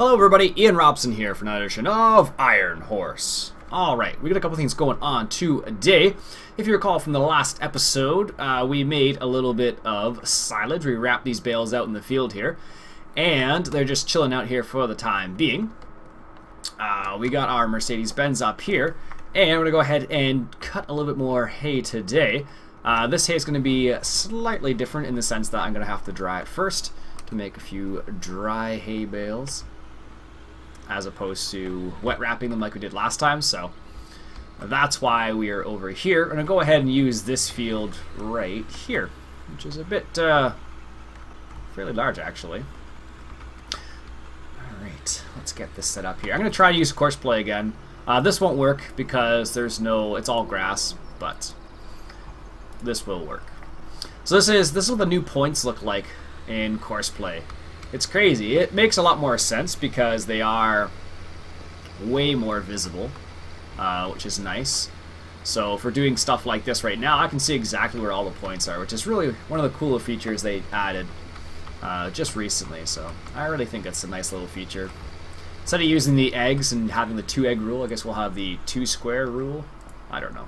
Hello everybody, Ian Robson here for another edition of Iron Horse. Alright, we got a couple things going on today. If you recall from the last episode, we made a little bit of silage. We wrapped these bales out in the field here, and they're just chilling out here for the time being. We got our Mercedes-Benz up here, and we're going to go ahead and cut a little bit more hay today. This hay is going to be slightly different in the sense that I'm going to have to dry it first to make a few dry hay bales, as opposed to wet wrapping them like we did last time. So that's why we are over here. I'm going to go ahead and use this field right here, which is a bit fairly large actually. Alright, let's get this set up here. I'm going to try to use Courseplay again. This won't work because it's all grass, but this will work. So this is what the new points look like in Courseplay. It's crazy. It makes a lot more sense because they are way more visible, which is nice. So for doing stuff like this right now, I can see exactly where all the points are, which is really one of the cooler features they added just recently. So I really think that's a nice little feature. Instead of using the eggs and having the 2-egg rule, I guess we'll have the 2-square rule. I don't know.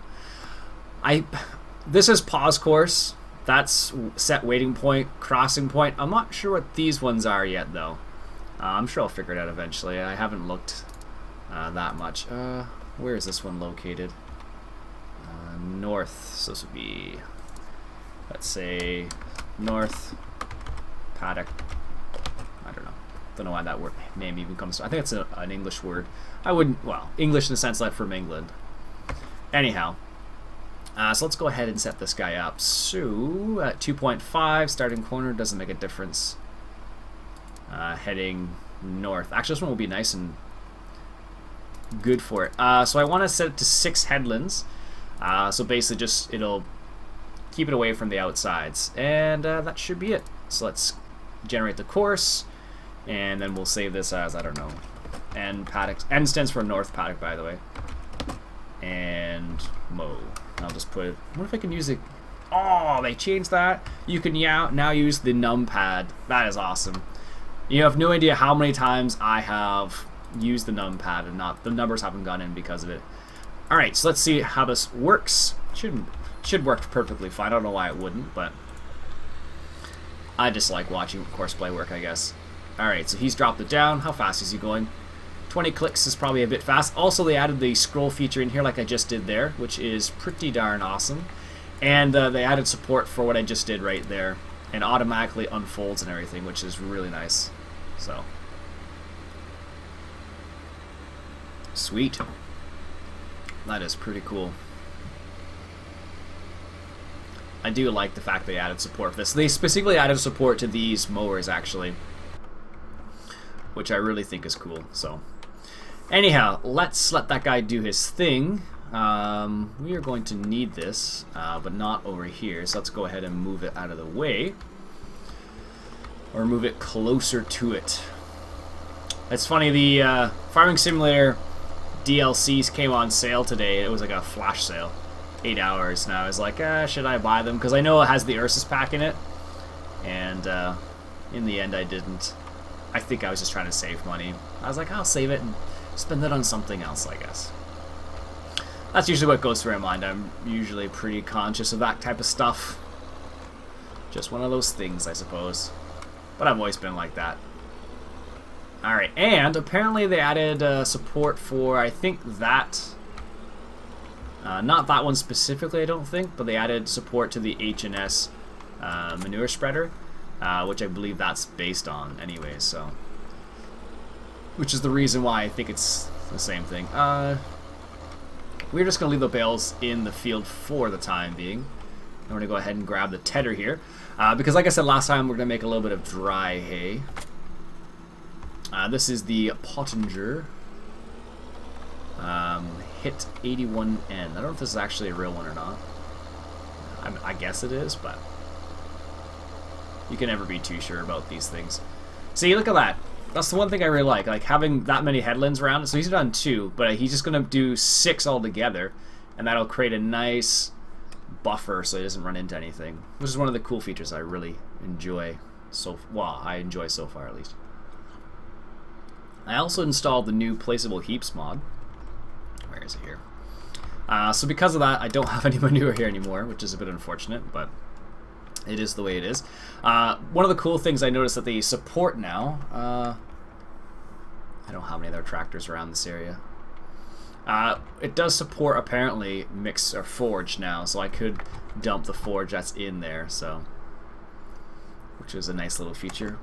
This is pause course. That's set waiting point, crossing point. I'm not sure what these ones are yet, though. I'm sure I'll figure it out eventually. I haven't looked that much. Where is this one located? North. So this would be, let's say, north paddock. I don't know. Don't know why that word name even comes to. I think it's an English word. I wouldn't. Well, English in the sense that I'm from England. Anyhow. So let's go ahead and set this guy up. So at 2.5, starting corner doesn't make a difference. Heading north. Actually, this one will be nice and good for it. So I want to set it to 6 headlands. So basically, just it'll keep it away from the outsides, and that should be it. So let's generate the course, and then we'll save this as, I don't know, N paddocks. N stands for north paddock, by the way. And mow. I'll just put it. What if I can use it? Oh, they changed that. You can now use the numpad. That is awesome. You have no idea how many times I have used the numpad and not the numbers haven't gone in because of it. All right, so let's see how this works. Should work perfectly fine. I don't know why it wouldn't, but I just like watching Courseplay work, I guess. All right, so he's dropped it down. How fast is he going? 20 clicks is probably a bit fast. Also, they added the scroll feature in here like I just did there, which is pretty darn awesome. And they added support for what I just did right there, and automatically unfolds and everything, which is really nice. So sweet. That is pretty cool. I do like the fact they added support for this. They specifically added support to these mowers, actually, which I really think is cool. So anyhow, let's let that guy do his thing. We are going to need this, but not over here. So let's go ahead and move it out of the way, or move it closer to it. It's funny, the Farming Simulator DLCs came on sale today. It was like a flash sale, 8 hours, and I was like, should I buy them? Because I know it has the Ursus pack in it, and in the end I didn't. I think I was just trying to save money. I was like, I'll save it and spend it on something else, I guess. That's usually what goes through my mind. I'm usually pretty conscious of that type of stuff. Just one of those things, I suppose. But I've always been like that. Alright, and apparently they added support for, I think, that. Not that one specifically, I don't think, but they added support to the H&S manure spreader. Which I believe that's based on anyway, so. Which is the reason why I think it's the same thing. We're just going to leave the bales in the field for the time being. I'm going to go ahead and grab the tedder here. Because like I said last time, we're going to make a little bit of dry hay. This is the Pottinger. Hit 81N. I don't know if this is actually a real one or not. I guess it is, but you can never be too sure about these things. See, look at that. That's the one thing I really like having that many headlands around. So he's done 2, but he's just going to do 6 altogether, and that'll create a nice buffer so he doesn't run into anything, which is one of the cool features I really enjoy so far, at least. I also installed the new Placeable Heaps mod. Where is it here? So because of that, I don't have any manure here anymore, which is a bit unfortunate, but it is the way it is. One of the cool things I noticed that they support now, I don't have any other tractors around this area. It does support apparently mix or forge now, so I could dump the forge that's in there, so, which is a nice little feature.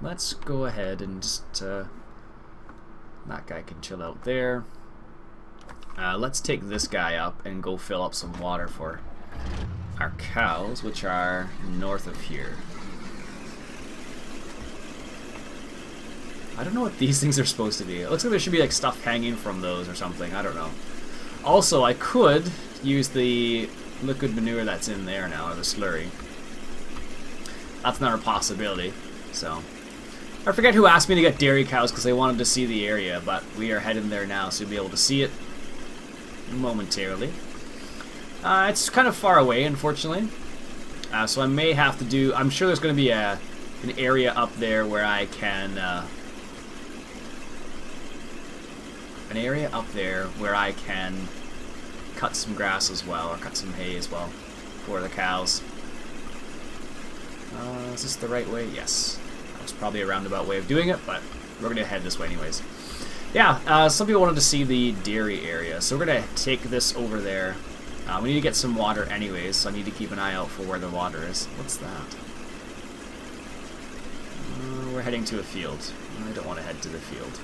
Let's go ahead and just that guy can chill out there. Let's take this guy up and go fill up some water for our cows, which are north of here. I don't know what these things are supposed to be. It looks like there should be like stuff hanging from those or something. I don't know. Also, I could use the liquid manure that's in there now, or the slurry. That's not a possibility. So, I forget who asked me to get dairy cows because they wanted to see the area, but we are heading there now, so you'll be able to see it momentarily. It's kind of far away, unfortunately. So I may have to do... I'm sure there's going to be an area up there where I can... an area up there where I can cut some grass as well, or cut some hay as well for the cows. Is this the right way? Yes. That was probably a roundabout way of doing it, but we're gonna head this way anyways. Yeah, some people wanted to see the dairy area, so we're gonna take this over there. We need to get some water anyways, so I need to keep an eye out for where the water is. What's that? We're heading to a field. I don't want to head to the field.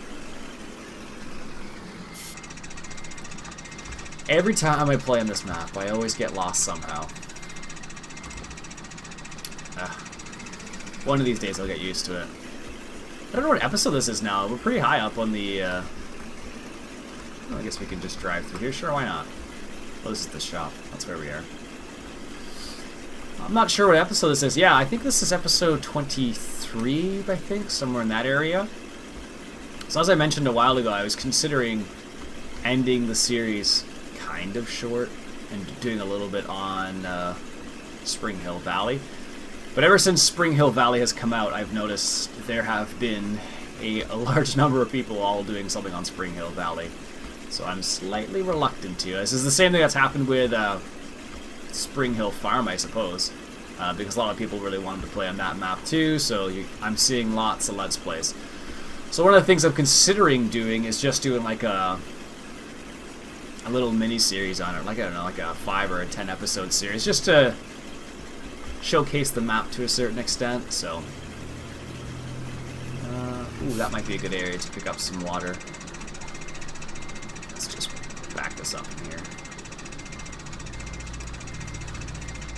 Every time I play on this map, I always get lost somehow. One of these days I'll get used to it. I don't know what episode this is now. We're pretty high up on the... well, I guess we can just drive through here. Sure, why not? Well, this is the shop. That's where we are. I'm not sure what episode this is. Yeah, I think this is episode 23, I think. Somewhere in that area. So as I mentioned a while ago, I was considering ending the series kind of short and doing a little bit on Spring Hill Valley. But ever since Spring Hill Valley has come out, I've noticed there have been a large number of people all doing something on Spring Hill Valley. So I'm slightly reluctant to. This is the same thing that's happened with Spring Hill Farm, I suppose. Because a lot of people really wanted to play on that map too, so I'm seeing lots of Let's Plays. So one of the things I'm considering doing is just doing like a little mini-series on it. Like, I don't know, like a 5 or a 10 episode series, just to showcase the map to a certain extent, so... ooh, that might be a good area to pick up some water. Let's just back this up in here.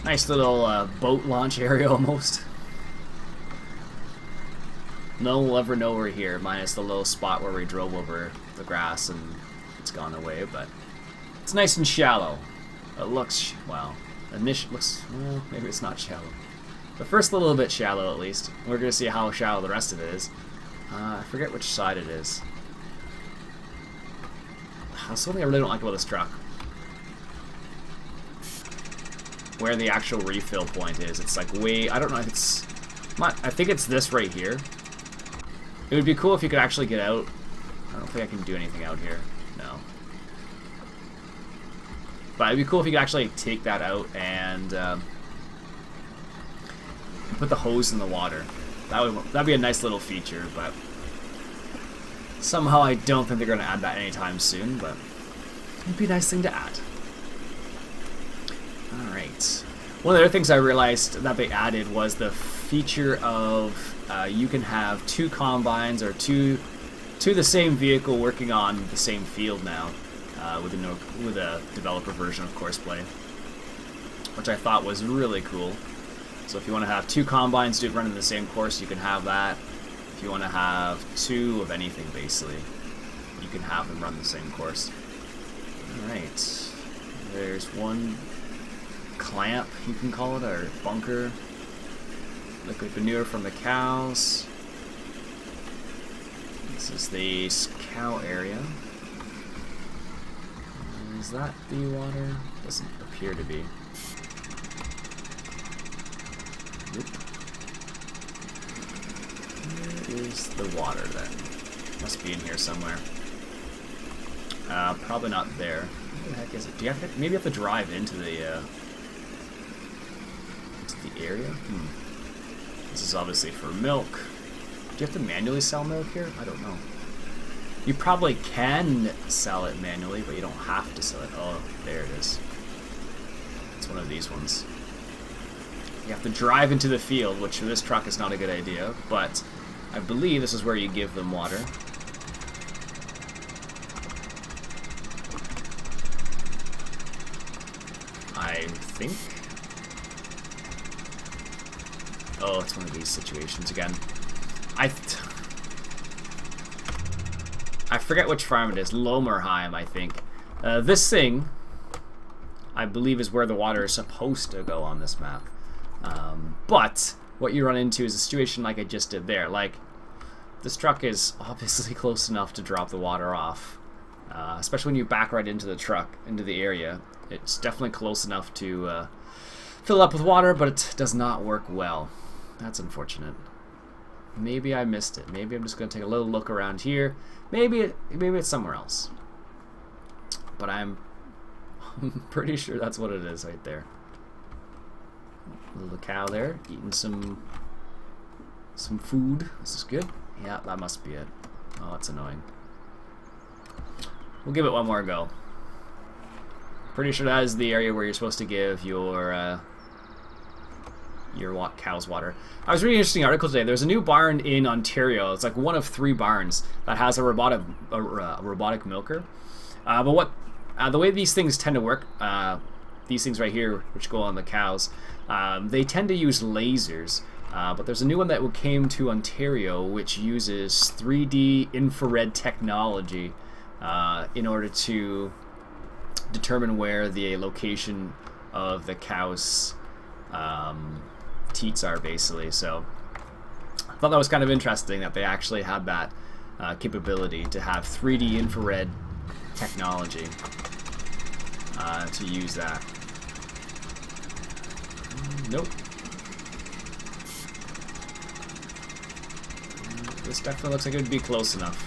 Nice little boat launch area, almost. No one will ever know we're here, minus the little spot where we drove over the grass and it's gone away, but... It's nice and shallow. It looks... well... Initial looks, well, maybe it's not shallow. The first little bit shallow, at least. We're going to see how shallow the rest of it is. I forget which side it is. That's something I really don't like about this truck. Where the actual refill point is. It's like way, I don't know if it's, I think it's this right here. It would be cool if you could actually get out. I don't think I can do anything out here. No. But it'd be cool if you could actually take that out and put the hose in the water. That'd be a nice little feature, but somehow I don't think they're going to add that anytime soon, but it'd be a nice thing to add. Alright. One of the other things I realized that they added was the feature of you can have 2 combines or two the same vehicle working on the same field now. With a developer version of Courseplay, which I thought was really cool. So if you want to have 2 combines running the same course, you can have that. If you want to have 2 of anything, basically, you can have them run the same course. Alright, there's one clamp, you can call it, or bunker. Liquid manure from the cows. This is the cow area. Is that the water? Doesn't appear to be. Nope. Here is the water then. must be in here somewhere. Probably not there. Where the heck is it? Do you have to, maybe you have to drive into the area? Hmm. This is obviously for milk. Do you have to manually sell milk here? I don't know. You probably can sell it manually, but you don't have to sell it. Oh, there it is. It's one of these ones. You have to drive into the field, which for this truck is not a good idea, but I believe this is where you give them water. I think. Oh, it's one of these situations again. I forget which farm it is. Lomerheim, I think. This thing, I believe, is where the water is supposed to go on this map. But what you run into is a situation like I just did there. Like, this truck is obviously close enough to drop the water off. Especially when you back right into the truck, into the area. It's definitely close enough to fill up with water, but it does not work well. That's unfortunate. Maybe I missed it. Maybe I'm just going to take a little look around here. Maybe it's somewhere else. But I'm pretty sure that's what it is right there. Little cow there, eating some food. This is good. Yeah, that must be it. Oh, that's annoying. We'll give it one more go. Pretty sure that is the area where you're supposed to give your cow's water. I was reading an interesting article today. There's a new barn in Ontario. It's like one of three barns that has a robotic milker. But what the way these things tend to work, these things right here, which go on the cows, they tend to use lasers. But there's a new one that came to Ontario, which uses 3D infrared technology in order to determine where the location of the cow's teats are, basically. So I thought that was kind of interesting that they actually had that capability to have 3D infrared technology to use that. Nope. This definitely looks like it would be close enough.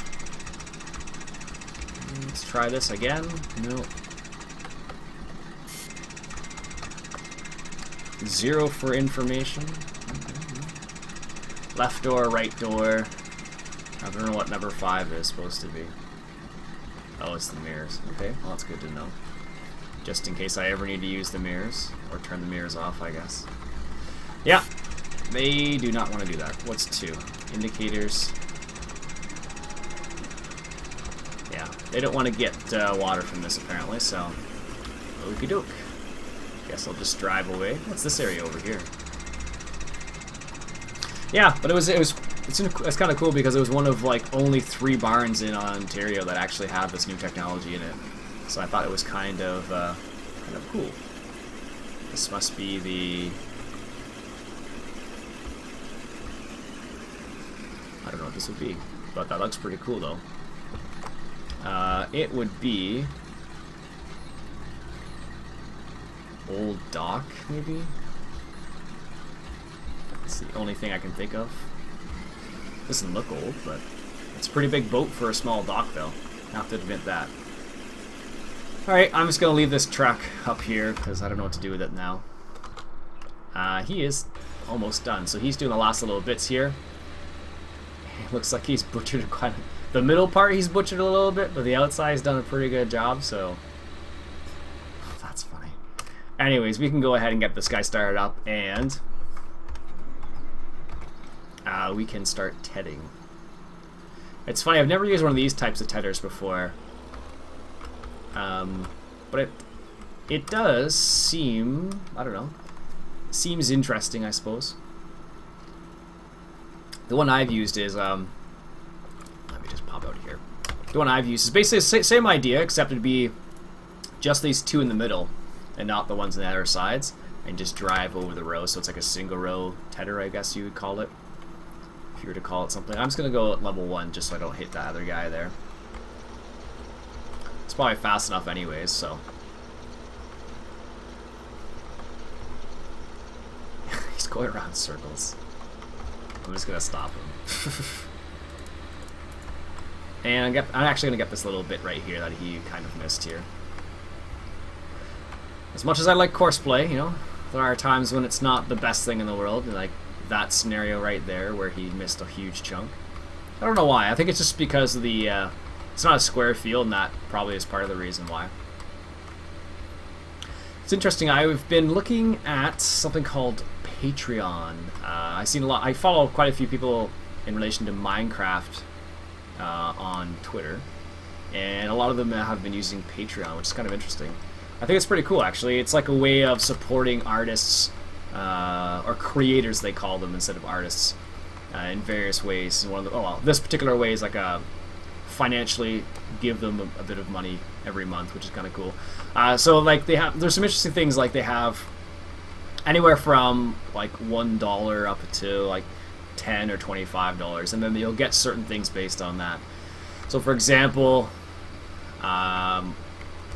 Let's try this again. Nope. 0 for information. Mm-hmm. Left door, right door. I don't know what number 5 is supposed to be. Oh, it's the mirrors. Okay, well, that's good to know. Just in case I ever need to use the mirrors, or turn the mirrors off, I guess. Yeah, they do not want to do that. What's 2? Indicators. Yeah, they don't want to get water from this, apparently, so okey-doke. Guess I'll just drive away. What's this area over here? Yeah, but it's kind of cool because it was one of like only 3 barns in Ontario that actually have this new technology in it. So I thought it was kind of cool. This must be the, I don't know what this would be, but that looks pretty cool though. It would be Old Dock, maybe? That's the only thing I can think of. Doesn't look old, but it's a pretty big boat for a small dock, though. I have to admit that. Alright, I'm just going to leave this truck up here, because I don't know what to do with it now. He is almost done, so he's doing the last little bits here. It looks like he's butchered quite a... The middle part he's butchered a little bit, but the outside's done a pretty good job, so... Anyways, we can go ahead and get this guy started up, and we can start tedding. It's funny, I've never used one of these types of tedders before, but it does seem, I don't know, seems interesting, I suppose. The one I've used is, let me just pop out here. The one I've used is basically the same idea, except it'd be just these 2 in the middle, and not the ones on the other sides, and just drive over the row, so it's like a single row tedder, I guess you would call it, if you were to call it something. I'm just going to go at level 1 just so I don't hit that other guy there. It's probably fast enough anyways, so. He's going around in circles. I'm just going to stop him. And I'm actually going to get this little bit right here that he kind of missed here. As much as I like Courseplay, you know, there are times when it's not the best thing in the world, like that scenario right there where he missed a huge chunk. I don't know why. I think it's just because of the it's not a square field, and that probably is part of the reason why. It's interesting. I've been looking at something called Patreon. I've seen a lot. I follow quite a few people in relation to Minecraft on Twitter, and a lot of them have been using Patreon, which is kind of interesting. I think it's pretty cool, actually. It's like a way of supporting artists, or creators, they call them, instead of artists, in various ways. And one of the, oh, well, this particular way is like a financially give them a bit of money every month, which is kind of cool. So like they have, there's some interesting things, like they have anywhere from like $1 up to like $10 or $25, and then you'll get certain things based on that. So for example,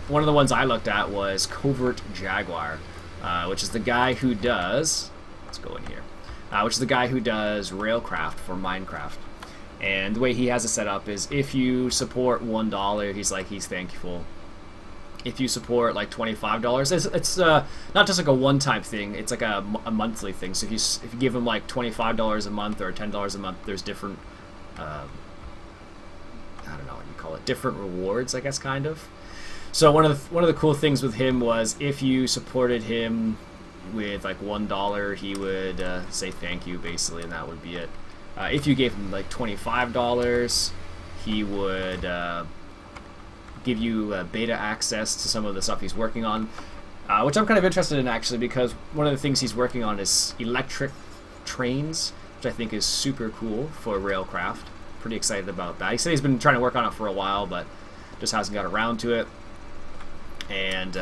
one of the ones I looked at was Covert Jaguar, which is the guy who does, let's go in here, which is the guy who does Railcraft for Minecraft. And the way he has it set up is if you support $1, he's like, he's thankful. If you support like $25, it's not just like a one-time thing, it's like a monthly thing. So if you give him like $25 a month or $10 a month, there's different, I don't know what you call it, different rewards, I guess, kind of. So one of the cool things with him was if you supported him with like $1, he would say thank you, basically, and that would be it. If you gave him like $25, he would give you beta access to some of the stuff he's working on, which I'm kind of interested in, actually, because one of the things he's working on is electric trains, which I think is super cool for Railcraft. Pretty excited about that. He said he's been trying to work on it for a while, but just hasn't got around to it. And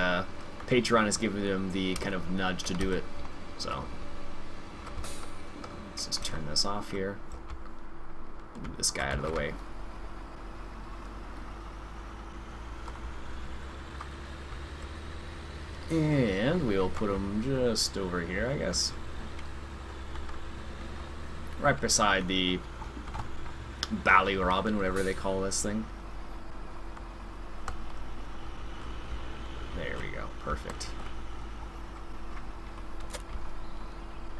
Patreon has given him the kind of nudge to do it. So let's just turn this off here. Move this guy out of the way. And we'll put him just over here, I guess. Right beside the Bally Robin, whatever they call this thing. There we go. Perfect.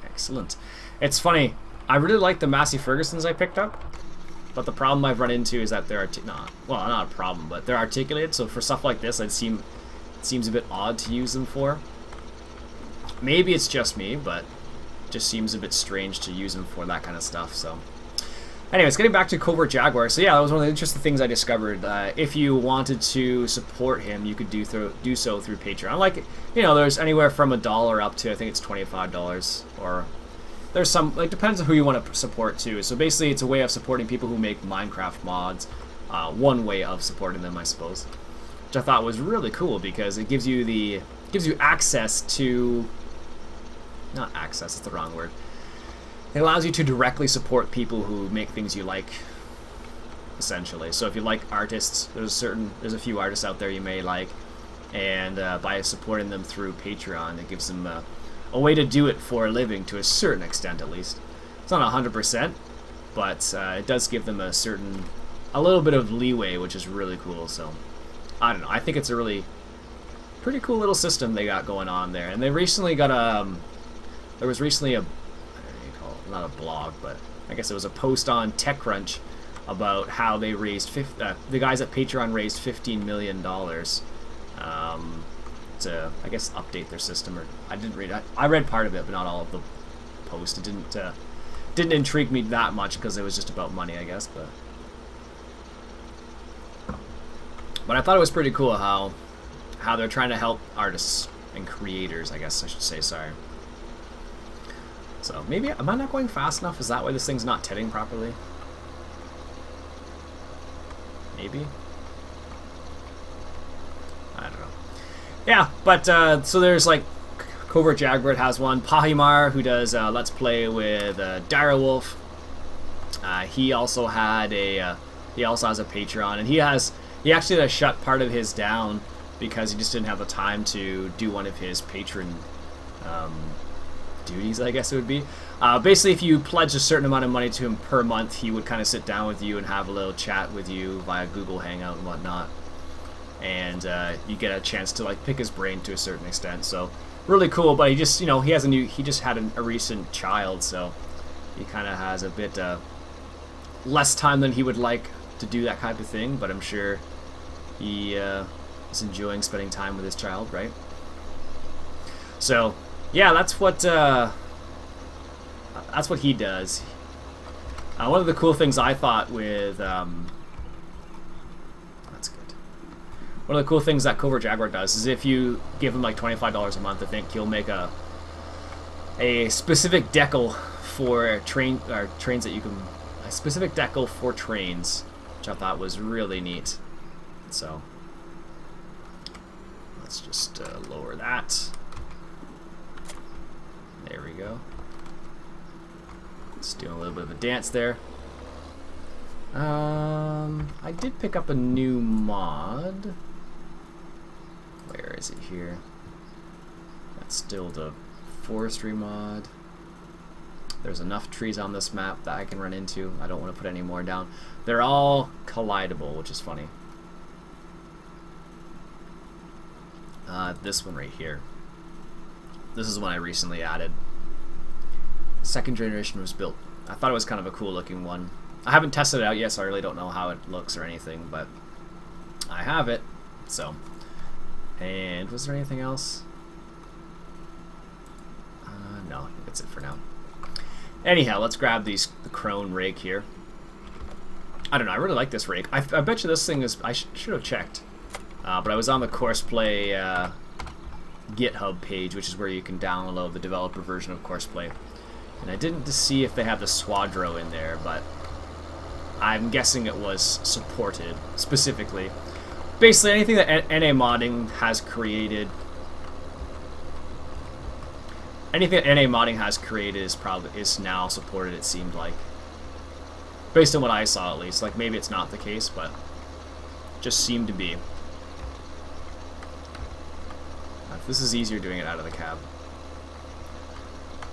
Excellent. It's funny. I really like the Massey Fergusons I picked up, but the problem I've run into is that they're not a problem, but they're articulated. So for stuff like this, it seems a bit odd to use them for. Maybe it's just me, but it just seems a bit strange to use them for that kind of stuff. So. Anyways, getting back to Covert Jaguar, so yeah, that was one of the interesting things I discovered. If you wanted to support him, you could do so through Patreon. Like, you know, there's anywhere from $1 up to, I think it's $25, or there's some, like, depends on who you want to support too. So basically, it's a way of supporting people who make Minecraft mods. One way of supporting them, I suppose, which I thought was really cool because it gives you the, access to, not access, it's the wrong word. It allows you to directly support people who make things you like, essentially. So if you like artists, there's a few artists out there you may like, and by supporting them through Patreon, it gives them a way to do it for a living, to a certain extent at least. It's not 100%, but it does give them a little bit of leeway, which is really cool. So I don't know. I think it's a really pretty cool little system they got going on there, and they recently got a. There was recently a. Not a blog, but I guess it was a post on TechCrunch about how they raised the guys at Patreon raised $15 million to, I guess, update their system. Or I didn't read. I read part of it, but not all of the post. It didn't intrigue me that much because it was just about money, I guess. But I thought it was pretty cool how they're trying to help artists and creators, I guess I should say. Sorry. So maybe, am I not going fast enough? Is that why this thing's not tedding properly? Maybe? I don't know. Yeah, but so there's like Covert Jaguar has one. Pahimar, who does Let's Play with Direwolf. He also had a, he also has a Patreon, and he actually had to shut part of his down because he just didn't have the time to do one of his patron duties, I guess it would be. Basically, if you pledged a certain amount of money to him per month, he would kind of sit down with you and have a little chat with you via Google Hangout and whatnot. And you get a chance to like pick his brain to a certain extent. So really cool, but he just, you know, he has a new, he just had a recent child, so he kind of has a bit less time than he would like to do that kind of thing. But I'm sure he is enjoying spending time with his child, right? So yeah, that's what he does. One of the cool things I thought with one of the cool things that Covert Jaguar does is if you give him like $25 a month, I think he'll make a specific decal for trains that you can, a specific decal for trains, which I thought was really neat. So let's just lower that. There we go. Just doing a little bit of a dance there. I did pick up a new mod. Where is it here? That's still the forestry mod. There's enough trees on this map that I can run into. I don't want to put any more down. They're all collidable, which is funny. This one right here. This is one I recently added. Second generation was built. I thought it was kind of a cool looking one. I haven't tested it out yet, so I really don't know how it looks or anything, but I have it. So, and was there anything else? No, that's it for now. Anyhow, let's grab these, the crone rake here. I don't know, I really like this rake. I bet you this thing is, I should have checked, but I was on the Courseplay GitHub page, which is where you can download the developer version of Courseplay. And I didn't see if they have the Swadro in there, but I'm guessing it was supported specifically. Basically, anything that NA modding has created, anything that NA modding has created is probably is now supported. It seemed like, based on what I saw at least. Like maybe it's not the case, but just seemed to be. This is easier doing it out of the cab.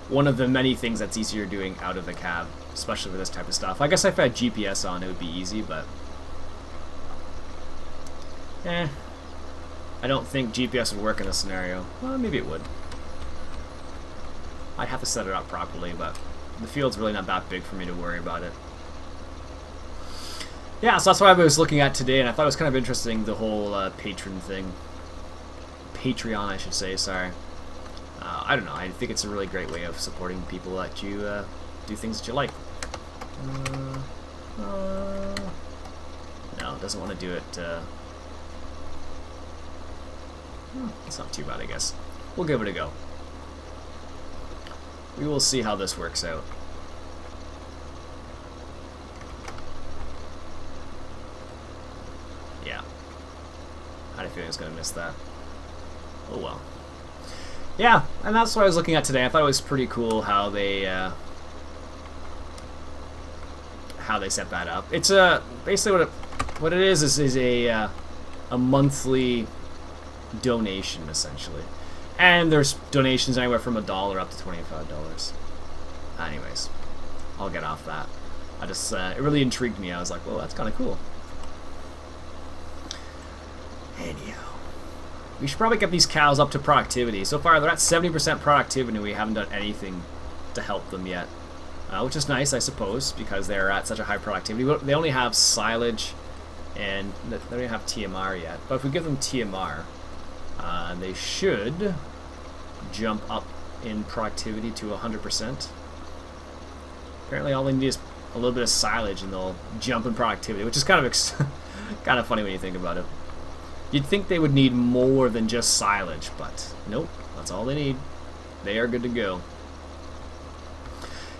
One of the many things that's easier doing out of the cab, especially with this type of stuff. I guess if I had GPS on, it would be easy, but I don't think GPS would work in this scenario. Well, maybe it would. I'd have to set it up properly, but the field's really not that big for me to worry about it. Yeah, so that's what I was looking at today, and I thought it was kind of interesting, the whole patron thing. Patreon, I should say, sorry. I don't know, I think it's a really great way of supporting people that you do things that you like. No, it doesn't want to do it. It's not too bad, I guess. We'll give it a go. We will see how this works out. Yeah. I had a feeling I was going to miss that. Oh well. Yeah, and that's what I was looking at today. I thought it was pretty cool how they set that up. It's basically what it is a monthly donation essentially, and there's donations anywhere from $1 up to $25. Anyways, I'll get off that. I just it really intrigued me. I was like, well, that's kind of cool. Anyhow. We should probably get these cows up to productivity. So far, they're at 70% productivity. We haven't done anything to help them yet, which is nice, I suppose, because they're at such a high productivity. They only have silage, and they don't have TMR yet. But if we give them TMR, they should jump up in productivity to 100%. Apparently, all they need is a little bit of silage, and they'll jump in productivity, which is kind of kind of funny when you think about it. You'd think they would need more than just silage, but nope, that's all they need. They are good to go.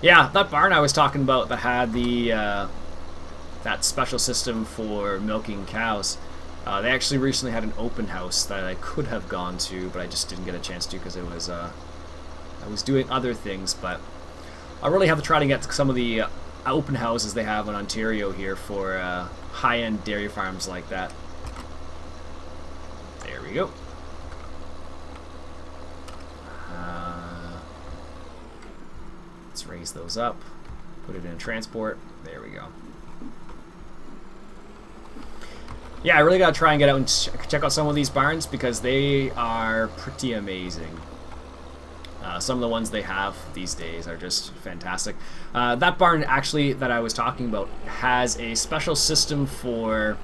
Yeah, that barn I was talking about that had the that special system for milking cows, they actually recently had an open house that I could have gone to, but I just didn't get a chance to because it was I was doing other things. But I really have to try to get some of the open houses they have in Ontario here for high-end dairy farms like that. We go. Let's raise slice those up, put it in transport. There we go. Yeah, I really gotta try and get out and check out some of these barns because they are pretty amazing. Some of the ones they have these days are just fantastic. That barn actually that I was talking about has a special system for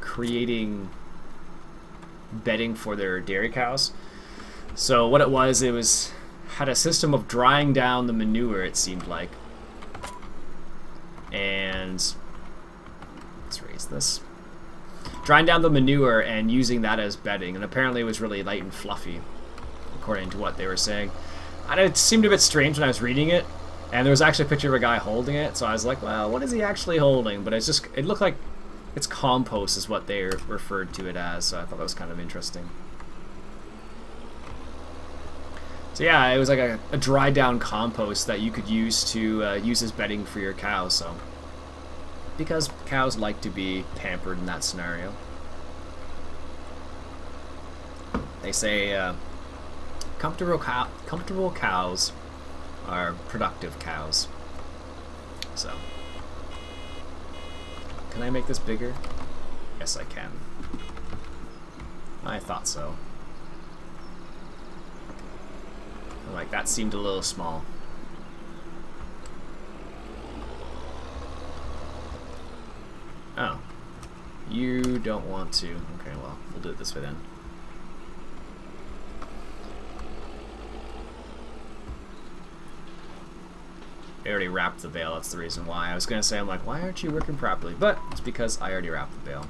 creating bedding for their dairy cows. So what it was had a system of drying down the manure, it seemed like. And let's raise this. Drying down the manure and using that as bedding, and apparently it was really light and fluffy, according to what they were saying. And it seemed a bit strange when I was reading it, and there was actually a picture of a guy holding it, so I was like, well, what is he actually holding? But it's just, it looked like it's compost is what they referred to it as, so I thought that was kind of interesting. So yeah, it was like a dried down compost that you could use to use as bedding for your cows, so. Because cows like to be pampered in that scenario. They say comfortable cows are productive cows. So, can I make this bigger? Yes, I can. I thought so. Like, that seemed a little small. Oh, you don't want to. Okay, well, we'll do it this way then. I already wrapped the bale, that's the reason why. I was gonna say, I'm like, why aren't you working properly? But it's because I already wrapped the bale.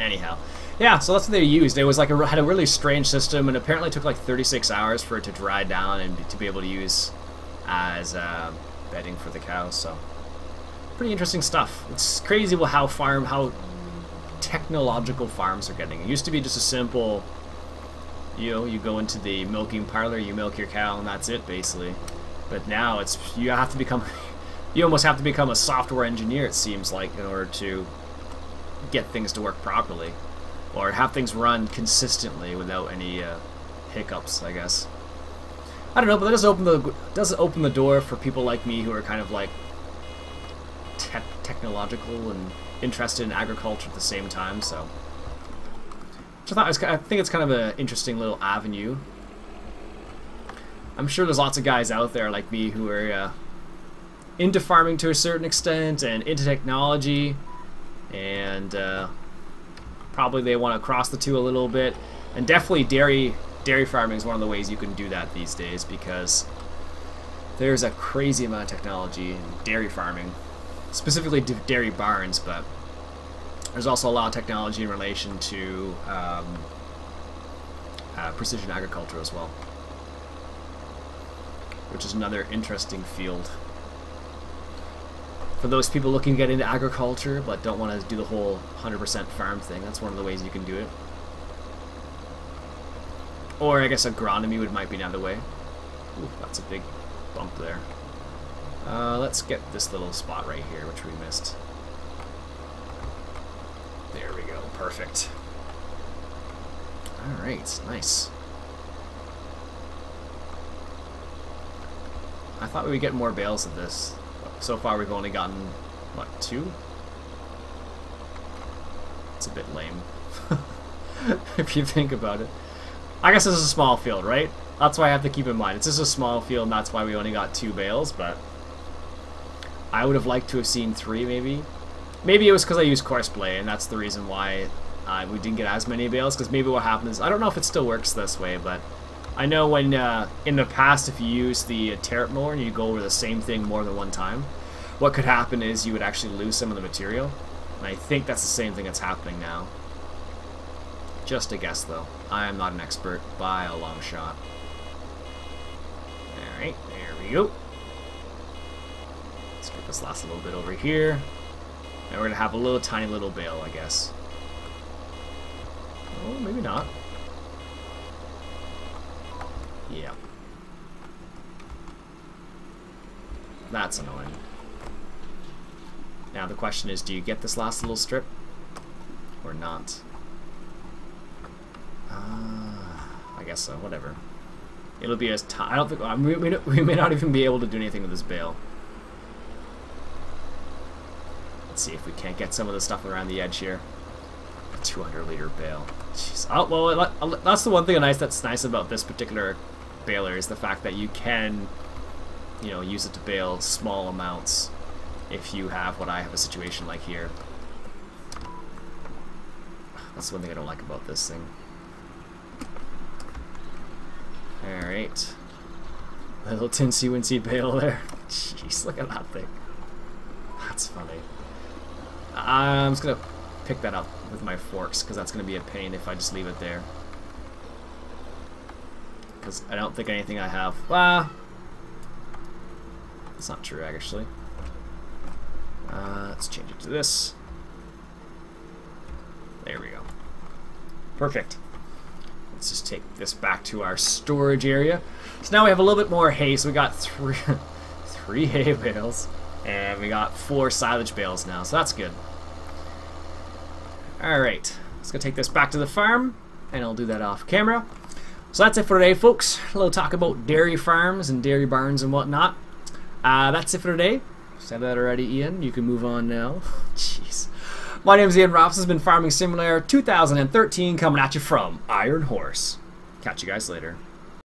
Anyhow, yeah, so that's what they used. It was like had a really strange system, and apparently it took like 36 hours for it to dry down and to be able to use as bedding for the cows, so. Pretty interesting stuff. It's crazy how technological farms are getting. It used to be just a simple, you know, you go into the milking parlor, you milk your cow, and that's it basically. But now it's you almost have to become a software engineer, it seems like, in order to get things to work properly or have things run consistently without any hiccups, I guess. I don't know, but that does open the door for people like me who are kind of like technological and interested in agriculture at the same time, so. Which I think it's kind of an interesting little avenue. I'm sure there's lots of guys out there like me who are into farming to a certain extent and into technology, and probably they want to cross the two a little bit. And definitely dairy farming is one of the ways you can do that these days, because there's a crazy amount of technology in dairy farming. Specifically dairy barns, but there's also a lot of technology in relation to precision agriculture as well, which is another interesting field for those people looking to get into agriculture but don't want to do the whole 100% farm thing. That's one of the ways you can do it. Or I guess agronomy might be another way. Ooh, that's a big bump there. Let's get this little spot right here, which we missed. There we go, perfect. Alright, nice. I thought we would get more bales of this. So far we've only gotten, what, 2? It's a bit lame, if you think about it. I guess this is a small field, right? That's why I have to keep in mind. It's just a small field, and that's why we only got 2 bales, but I would have liked to have seen 3, maybe. Maybe it was because I used Courseplay, and that's the reason why we didn't get as many bales, because maybe what happens, I don't know if it still works this way, but I know when, in the past, if you use the Terret Mower and you go over the same thing more than one time, what could happen is you would actually lose some of the material, and I think that's the same thing that's happening now. Just a guess, though. I am not an expert by a long shot. Alright, there we go. Let's get this last little bit over here. And we're gonna have a little tiny little bale, I guess. Oh, maybe not. Yeah. That's annoying. Now the question is, do you get this last little strip? Or not? I guess so, whatever. It'll be as tight. I don't think we may not even be able to do anything with this bale. Let's see if we can't get some of the stuff around the edge here. A 200-liter bale. Jeez. Oh, well, that's the one thing that's nice about this particular baler is the fact that you can, you know, use it to bale small amounts if you have what I have a situation like here. That's one thing I don't like about this thing. Alright. Little tinsy-wincy bale there. Jeez, look at that thing. That's funny. I'm just going to pick that up with my forks because that's going to be a pain if I just leave it there. Because I don't think anything I have... Well, that's not true, actually. Let's change it to this. There we go. Perfect. Let's just take this back to our storage area. So now we have a little bit more hay, so we got three hay bales. And we got 4 silage bales now, so that's good. Alright, let's go take this back to the farm, and I'll do that off camera. So that's it for today, folks. A little talk about dairy farms and dairy barns and whatnot. That's it for today. Said that already, Ian. You can move on now. Jeez. My name is Ian Robson. This has been Farming Simulator 2013 coming at you from Iron Horse. Catch you guys later.